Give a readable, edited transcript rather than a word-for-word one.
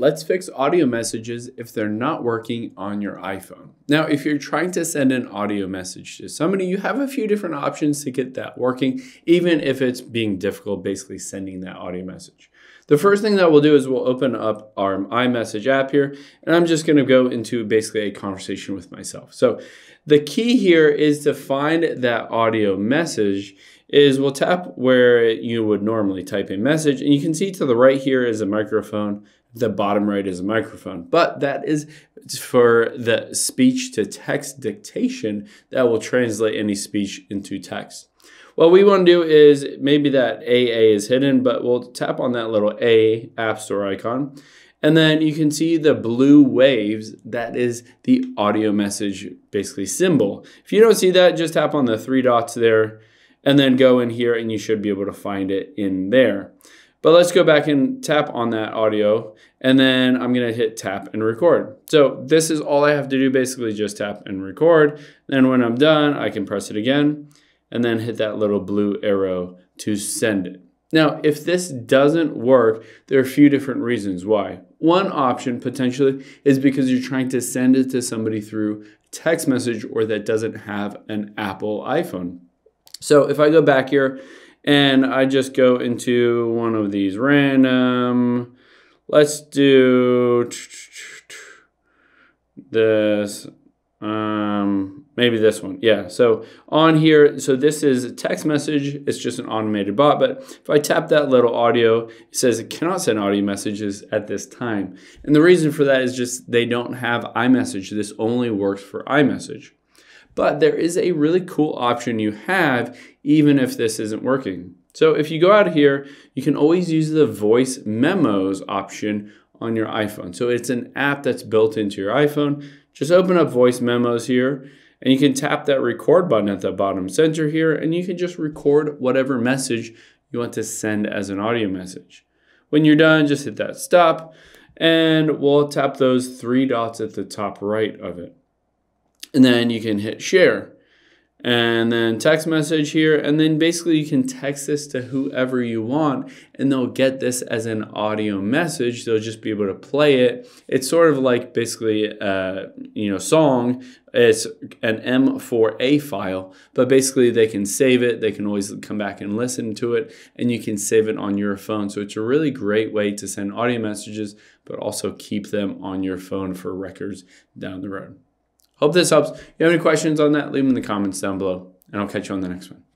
Let's fix audio messages if they're not working on your iPhone. Now, if you're trying to send an audio message to somebody, you have a few different options to get that working, even if it's being difficult basically sending that audio message. The first thing that we'll do is we'll open up our iMessage app here, and I'm just gonna go into basically a conversation with myself. So the key here is to find that audio message is we'll tap where you would normally type a message, and you can see to the right here is a microphone. The bottom right is a microphone, but that is for the speech to text dictation that will translate any speech into text. What we want to do is maybe that AA is hidden, but we'll tap on that little A App Store icon. And then you can see the blue waves, that is the audio message basically symbol. If you don't see that, just tap on the three dots there and then go in here and you should be able to find it in there. But let's go back and tap on that audio, and then I'm gonna hit tap and record. So this is all I have to do, basically just tap and record. Then when I'm done, I can press it again and then hit that little blue arrow to send it. Now, if this doesn't work, there are a few different reasons why. One option potentially is because you're trying to send it to somebody through text message or that doesn't have an Apple iPhone. So if I go back here, and I just go into one of these random, let's do this, maybe this one. Yeah, so on here, so this is a text message. It's just an automated bot, but if I tap that little audio, it says it cannot send audio messages at this time. And the reason for that is just they don't have iMessage. This only works for iMessage. But there is a really cool option you have even if this isn't working. So if you go out here, you can always use the voice memos option on your iPhone. So it's an app that's built into your iPhone. Just open up voice memos here and you can tap that record button at the bottom center here and you can just record whatever message you want to send as an audio message. When you're done, just hit that stop and we'll tap those three dots at the top right of it. And then you can hit share and then text message here. And then basically you can text this to whoever you want and they'll get this as an audio message. They'll just be able to play it. It's sort of like basically, song. It's an M4A file, but basically they can save it. They can always come back and listen to it and you can save it on your phone. So it's a really great way to send audio messages, but also keep them on your phone for records down the road. Hope this helps. If you have any questions on that, leave them in the comments down below, and I'll catch you on the next one.